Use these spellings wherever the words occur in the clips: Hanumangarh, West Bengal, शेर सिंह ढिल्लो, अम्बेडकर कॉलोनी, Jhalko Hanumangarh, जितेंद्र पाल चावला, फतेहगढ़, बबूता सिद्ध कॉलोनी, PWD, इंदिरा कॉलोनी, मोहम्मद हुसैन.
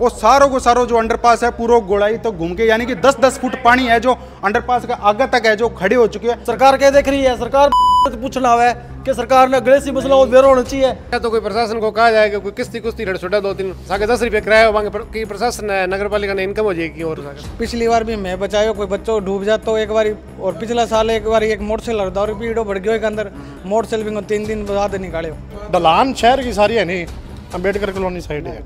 वो सारो को सारो जो अंडरपास है पूरा गोड़ाई तो घूम के यानी कि 10-10 फुट पानी है जो अंडरपास का आगे तक है जो खड़े हो चुके हैं। सरकार क्या देख रही है? सरकार पूछना है कि सरकार ने अग्रेसिव मसला होना चाहिए। तो कोई प्रशासन को कहा जाएगा कोई किस्ती कुश्ती लड़ छोटा 2-3 सागे 10 रुपये किराया मांगे कि प्रशासन है नगर पालिका ने इनकम हो जाएगी। और पिछली बार भी मैं बचायो कोई बच्चों डूब जाता एक बार, और पिछला साल एक बार एक मोटरसाइकिल लड़ता और पीड़ो भड़ गयो एक अंदर मोटरसाइकिल को 3 दिन बाद निकाले। ढलान शहर की सारी है नहीं, अम्बेडकर कॉलोनी साइड है।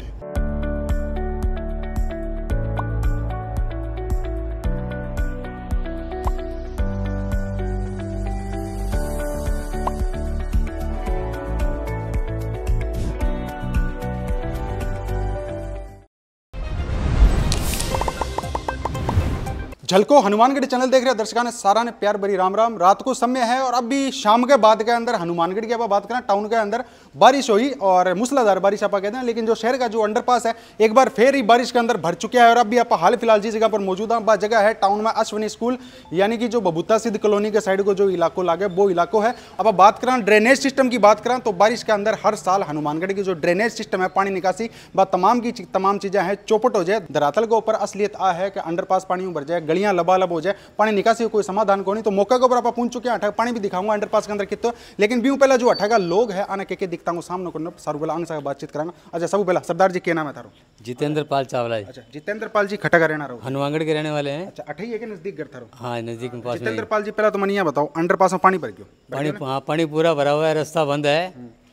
झलको हनुमानगढ़ चैनल देख रहे हैं दर्शकों ने सारा ने प्यार भरी राम राम। रात को समय है और अभी शाम के बाद के अंदर हनुमानगढ़ की अब बात करें टाउन के अंदर बारिश हुई और मूसलाधार बारिश आप कहते हैं, लेकिन जो शहर का जो अंडरपास है एक बार फिर ही बारिश के अंदर भर चुका है। और अभी आप हाल फिलहाल जिस जगह पर मौजूद हैं वह जगह है टाउन में अश्विनी स्कूल यानी कि जो बबूता सिद्ध कॉलोनी के साइड को जो इलाकों लागे वो इलाकों है। अब आप बात करें ड्रेनेज सिस्टम की बात करें तो बारिश के अंदर हर साल हनुमानगढ़ की जो ड्रेनेज सिस्टम है पानी निकासी व तमाम की तमाम चीज़ें हैं चौपट हो जाए। धरातल के ऊपर असलियत आ है कि अंडरपास पानी में भर जाए, गलियां लबालब हो जाए, पानी निकासी कोई समाधान को नहीं। तो मौका के ऊपर आप पहुंच चुके हैं, अठा पानी भी दिखाऊंगा अंडरपास के अंदर कितना, लेकिन व्यू पहला जो अठा का लोग है आने के दिखता हूँ सामने को सारू पहला अंग से बातचीत करांगा। अच्छा सब पहला सरदार जी क्या नाम है तारो? जितेंद्र पाल चावला। अच्छा जितेंद्र पाल जी खटा का रहना रहो, हनुमानगढ़ के रहने वाले हैं। अच्छा अठही है कि नजदीक घर था? हाँ नजदीक। जितेंद्र पाल जी पहला तो मनिया बताओ अंडरपास में पानी भर गयो? पानी पूरा भरा हुआ है, रास्ता बंद है,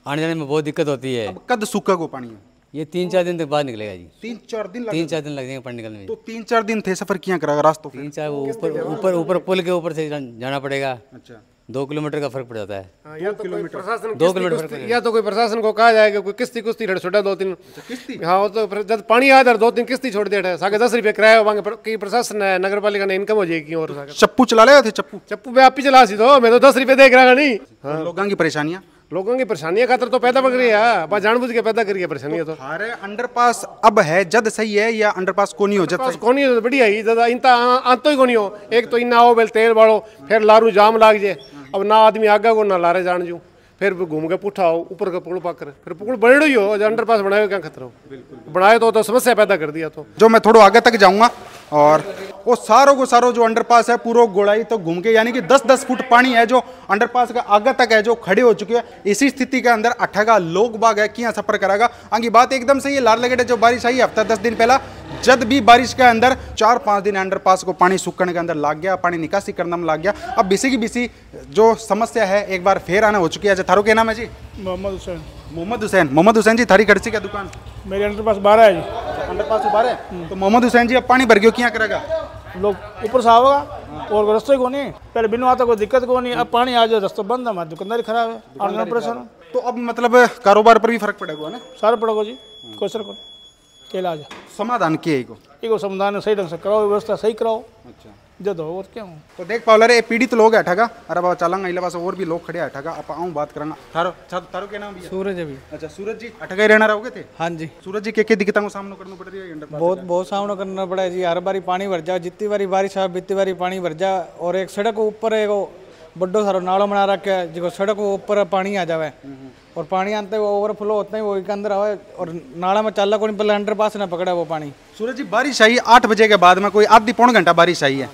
आने जाने में बहुत दिक्कत होती है। कद सूखा को पानी ये 3-4 दिन तक बाद निकलेगा जी। 3-4 दिन? 3-4 दिन लग जाएंगे पानी निकलने में। तो 3-4 दिन थे सफर किया करा रास्तों? 3-4 ऊपर ऊपर ऊपर पुल के ऊपर से जाना पड़ेगा। अच्छा 2 किलोमीटर का फर्क पड़ जाता है। हाँ, या तो 2 किलोमीटर या तो कोई प्रशासन को कहा जाएगा कोई किस्ती कुश्ती लड़ छोटा 2-3 किस्ती। हाँ वो तो जब पानी आया था 2-3 किस्ती छोड़ देता है सागे 10 रुपये किराया मांगे कि प्रशासन है नगर पालिका ने इनकम हो जाएगी। और चप्पू चला ले थे? चप्पू चप्पू मैं आप ही चला सी दो, मैं तो 10 रुपये देख रहा नहीं। हाँ लोगों की परेशानियाँ, लोगों की परेशानियां खातर तो पैदा कर रही है, बस जानबूझ के पैदा करिए परेशानियां। तो अरे अंडरपास अब है जद सही है या अंडरपास कोनी हो जद कोनी हो बढ़िया ही जदा इनता आंतो ही कोनी हो। एक तो इन्ना आओ बेल तेल बाड़ो फिर लारू जाम लाग जे, अब ना आदमी आगे को ना लारे जान जू फिर घूम के पुठा हो ऊपर का पुल पाकर फिर पुल बड़े ही हो जो अंडरपास बनाए क्या खतरा हो बनाए तो समस्या पैदा कर दिया। तो जो मैं थोड़ा आगे तक जाऊँगा और वो सारों को सारो जो अंडरपास है पूरा गोड़ाई तो घूम के यानी कि 10-10 फुट पानी है जो अंडरपास का आगे तक है जो खड़े हो चुके हैं। इसी स्थिति के अंदर अठगा लोग बाग है कि सफर करागा आगे बात एकदम सही है। लाल लगेट जो बारिश आई हफ्ता 10 दिन पहला जब भी बारिश के अंदर 4-5 दिन अंडरपास को पानी सूखने के अंदर लग गया, पानी निकासी करने में लग गया। अब बिसी की बिसी जो समस्या है एक बार फिर आना हो चुकी है। थारो क्या नाम है जी? मोहम्मद हुसैन। मोहम्मद हुसैन, मोहम्मद हुसैन जी थारी खर्ची क्या दुकान? मेरे अंडरपास 12 है जी। अंडरपास 12 तो मोहम्मद हुसैन जी अब पानी भर गयो क्या करेगा? लोग ऊपर से आवेगा और रस्ते को नहीं पहले बिना आता कोई दिक्कत को नहीं, अब पानी आ जाए रास्ता बंद है, हमारी दुकानदारी खराब है, ऑनलाइन ऑपरेशन। तो अब मतलब कारोबार पर भी फर्क पड़ेगा ना? सारा पड़ेगा जी, कोई सर को केला आ जाए समाधान किए एको समाधान सही ढंग से कराओ, व्यवस्था सही कराओ। अच्छा जद हो और क्या हूँ तो देख पाओ रे पीड़ित लोग है ठगा। अरे बाबा चलांगा इला पास और भी लोग खड़े है ठगा आप आऊँ बात करांगा। थारो क्या नाम? सूरज है। अच्छा सूरज जी ठगा ही रहना रहोगे थे? हाँ जी। सूरज जी के दिक्कतों को सामना करना पड़ रही है? बहुत सामना करना पड़ा है जी, हर बारी पानी भर जाओ, जितनी बारी बारिश आए बितनी बारी पानी भर जा। और एक सड़क ऊपर है वो बड्डो सारो नालों बना रखे है जो सड़क ऊपर पानी आ जावे और पानी आते वो ओवरफ्लो होता है वो एक अंदर आवे और नाला में चाला को नहीं पहले अंडरपास ना पकड़ा वो पानी। सूरज जी बारिश आई 8 बजे के बाद में कोई आधी पौन घंटा बारिश आई है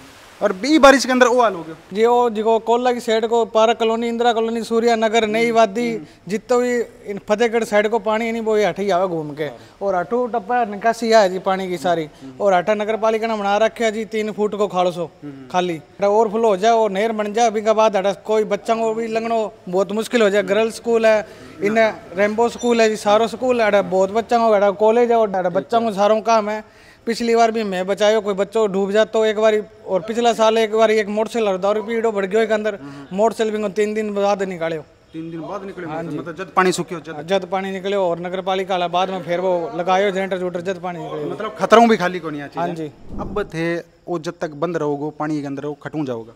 और बी बारिश के अंदर वो हाल हो गया जी। वो जो कोला की साइड को park colony, इंदिरा कॉलोनी, Surya Nagar, नई वादी जितो भी फतेहगढ़ साइड को पानी नहीं वो हठ ही आवे घूम के और हठू टप्पा निकासी है जी पानी की सारी। और हठा नगर पालिका ने बना रखे है जी 3 फुट को खालसो खाली और फुल हो जाए और नहर बन जाए। अभी का बाद हटा कोई बच्चा को भी लगनो बहुत मुश्किल हो जाए। गर्ल्स स्कूल है, इन रेम्बो स्कूल है जी, सारो स्कूल है, बहुत बच्चा को हटा कॉलेज है और बच्चा को सारों काम है। पिछली बार भी मैं बचायो कोई बच्चों डूब जाता एक बार, और पिछला साल एक बार एक मोटरसाइकिल लड़ता और पीड़ो भड़ गयो एक अंदर मोटरसाइकिल को 3 दिन बाद निकाले। 3 दिन बाद निकले? हाँ मतलब जद पानी सूखियो जद पानी निकले और नगर पालिका वाला बाद में फिर वो लगायो जनरेटर जोटर जद पानी निकले मतलब खतरों भी खाली को नहीं आती। हाँ जी अब थे वो जब तक बंद रहोगे पानी के अंदर वो खटू जाओगा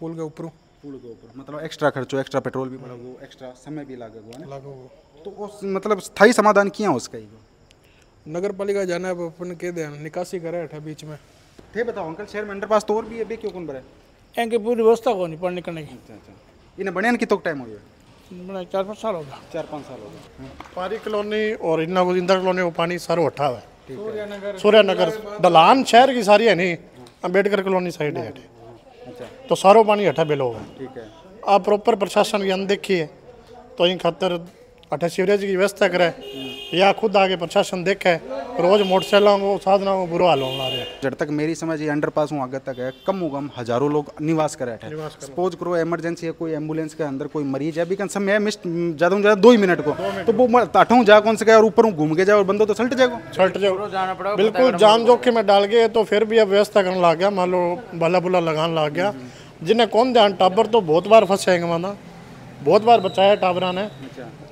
पुल के ऊपर मतलब एक्स्ट्रा खर्चो, एक्स्ट्रा पेट्रोल भी बढ़ोगे, एक्स्ट्रा समय भी लागेगा। तो मतलब स्थायी समाधान किया उसका नगर पालिका जाना है अपन के ध्यान निकासी करे है बीच में थे। बताओ अंकल शहर में अंडरपास तो और भी है क्यों कौन भरा है पूरी व्यवस्था को नहीं पढ़ने करने की? अच्छा इन्हें बने कितना टाइम हो गया? 4-5 साल होगा। 4-5 साल होगा। पारी कॉलोनी और इंदिरा कॉलोनी वो पानी सारो हटा हुआ है सूर्यानगर दलान शहर की सारी है नहीं, अम्बेडकर कॉलोनी साइड है। तो सारो पानी हटा बेलो होगा। आप प्रॉपर प्रशासन की अनदेखी है तो इन खातर अठे सीवरेज की व्यवस्था करे या खुद आगे प्रशासन देखे। रोज मोटरसाइकिलों को साधनों को बुरा हाल होना रहे। जब तक मेरी समझ ये अंडरपास हूँ आगे तक है कम हो कम हजारों लोग निवास करे अठे। सपोज करो इमरजेंसी है, कोई एम्बुलेंस के अंदर कोई मरीज है, अभी कम समय मिस ज़्यादा ज़्यादा 2 मिनट को तो वो अठों जा कौन से गए और ऊपर घूम के जाओ और बंदो तो सल्ट जाएगा, सल्ट जाओ बिल्कुल जाम जोखिम में डाल के। तो फिर भी अब व्यवस्था करने लग गया, मान लो भला बुला लगान लग गया जिन्हें कौन ध्यान। टाबर तो बहुत बार फंसेंगे, माना बहुत बार बचाया टाबरा ने।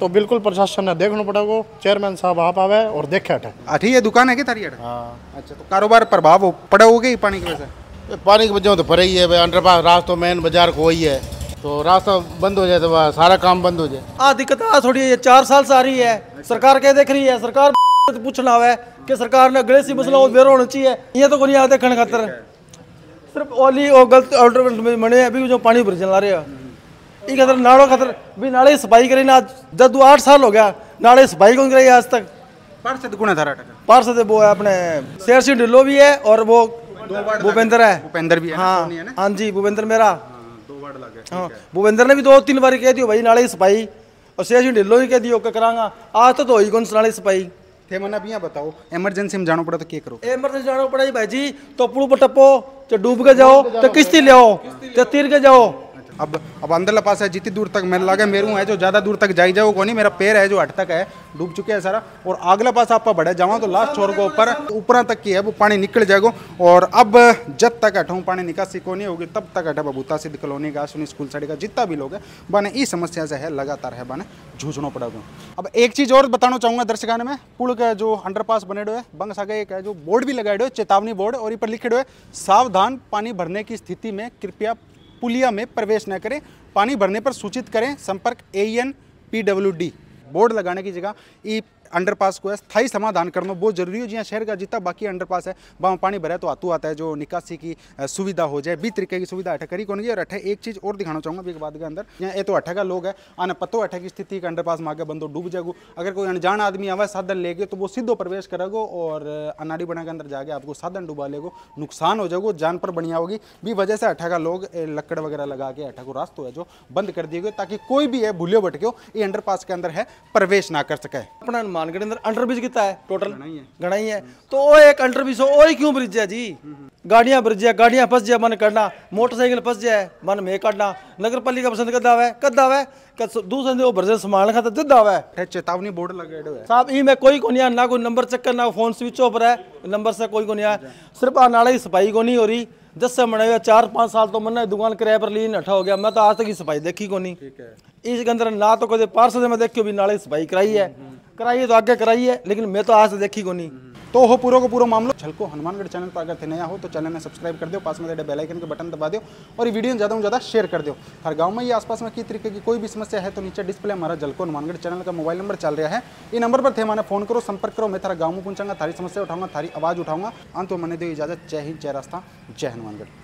तो बिल्कुल प्रशासन ने देखना पड़ेगा। चेयरमैन साहब आप आवे और देखे अठी ये दुकान है कि तारी अठ। अच्छा तो कारोबार प्रभाव पड़ा होगा ही पानी की वजह से। पानी की वजह तो पड़े ही है, अंडरपास रास्ता मेन बाजार को ही है तो रास्ता बंद हो जाए तो सारा काम बंद हो जाए। दिक्कत आ थोड़ी है, 4 साल से आ रही है। सरकार क्या देख रही है? सरकार पूछना है कि सरकार ने अगले सी मसला वेरो होना चाहिए। ये तो को नहीं आते देखने खातर सिर्फ ओली और गलत ऑर्डर बने अभी जो पानी भर चला रहे हैं। ये खतर नाड़ो खतर भी नाड़े सफाई करी ना, 10-8 साल हो गया नाड़े सफाई कौन कराई आज तक। पार्षद गुना था पार्षद वो है अपने शेर सिंह ढिल्लो भी है और वो भूपेंद्र है, भूपेंद्र भी है। हाँ हाँ जी भूपेंद्र मेरा 2 वार्ड लगे। हाँ भूपेंद्र ने भी 2-3 बार कह दियो भाई नाड़े सफाई और शेर सिंह ढिल्लो ही कह दियो करांगा। आज तो ही कौन नाड़े सफाई थे मना भी बताओ। इमरजेंसी में जाना पड़ा तो क्या करो? इमरजेंसी जाना पड़ा भाई जी तो पुल पर टपो तो डूब के जाओ तो किश्ती ले आओ तो तीर के जाओ। अब अंदर पास है जितनी दूर तक मेरे लगे मेरू है जो ज़्यादा दूर तक जाई जाओ को नहीं, मेरा पैर है जो हट तक है डूब चुके हैं सारा। और अगला पास आप बढ़े जाओ तो लास्ट छोर को ऊपर ऊपर तक की है वो पानी निकल जाएगा। और अब जब तक हटाऊँ पानी निकासी को नहीं होगी तब तक हटा बबूता सिद्ध कॉलोनी का सुनी स्कूल साइड का जितना भी लोग है बने इस समस्या से है लगातार है बने जूझना पड़ेगा। अब एक चीज़ और बताना चाहूँगा दर्शकों में, पुल का जो अंडरपास बने हुए है बंग सागे एक है जो बोर्ड भी लगाए हुए चेतावनी बोर्ड और पर लिखे हुए सावधान पानी भरने की स्थिति में कृपया पुलिया में प्रवेश न करें, पानी भरने पर सूचित करें संपर्क AN PWD। बोर्ड लगाने की जगह ये अंडरपास को स्थायी समाधान करना बहुत जरूरी हो। जी शहर का जितना बाकी अंडरपास है वहाँ पानी भरा तो आतू आता है जो निकासी की सुविधा हो जाए भी तरीके की सुविधा अठा करी कोई। और अठा एक चीज़ और दिखाना चाहूँगा एक बात के अंदर, यहाँ ये तो अठा का लोग है आना पतो अठा की स्थिति के अंडरपास में आगे बंदो डूब जाएगा। अगर कोई अनजान आदमी आवा साधन ले गए तो वो सीधो प्रवेश करेगा और अनाड़ी बना के अंदर जाके आपको साधन डुबा लेगा, नुकसान हो जाएगा, जान पर बनिया होगी। भी वजह से अठा का लोग लकड़ वगैरह लगा के अठा को रास्ता है जो बंद कर दिए गए ताकि कोई भी है भूले भटक्यो ये अंडरपास के अंदर है प्रवेश ना कर सके। अपना मानगढ़ अंदर अंडरब्रिज कितना है टोटल घना ही है तो वो एक अंडरब्रिज हो और क्यों ब्रिज है जी। गाड़ियां ब्रिज है, गाड़ियां फंस जाए मन करना, मोटरसाइकिल फंस जाए मन में काटना। नगर पालिका पसंद कदावे दूसरे भरजे संभाल खाता जदावे। चेतावनी बोर्ड लगे साहब ई में कोई को नहीं आया ना कोई नंबर चेक करना, फोन स्विच ऑफ है नंबर से कोई को नहीं आया। सिर्फ नाले की सफाई को नहीं हो रही जस से मना 4-5 साल तो मना दुकान किराए पर लीन हटा हो गया। मैं तो आज तक की सफाई देखी को नहीं इसके अंदर ना तो कभी पार्षद में देखियो भी नाले सफाई कराई है, कराइए तो आगे कराइए लेकिन मैं तो आज से देखी को नहीं। तो हो पूरा को पूरा मामला झलको हनुमानगढ़ चैनल पर अगर थे नया हो तो चैनल में सब्सक्राइब कर दो, पास में बेल आइकन के बटन दबा दो और वीडियो ज़्यादा से ज़्यादा शेयर कर दो। हर गांव में या आसपास में किस तरीके की कोई भी समस्या है तो नीचे डिस्प्ले हमारा झलको हनुमानगढ़ चैनल का मोबाइल नंबर चल रहा है। ये नंबर पर थे मैंने फोन करो, संपर्क करो, मैं थारा गाँव में पहुँचाऊंगा, थारी समस्या उठाऊंगा, थारी आवाज़ उठाऊंगा। अंत में मैंने दो इजाज़त। जय हिंद, जय रास्ता, जय हनुमानगढ़।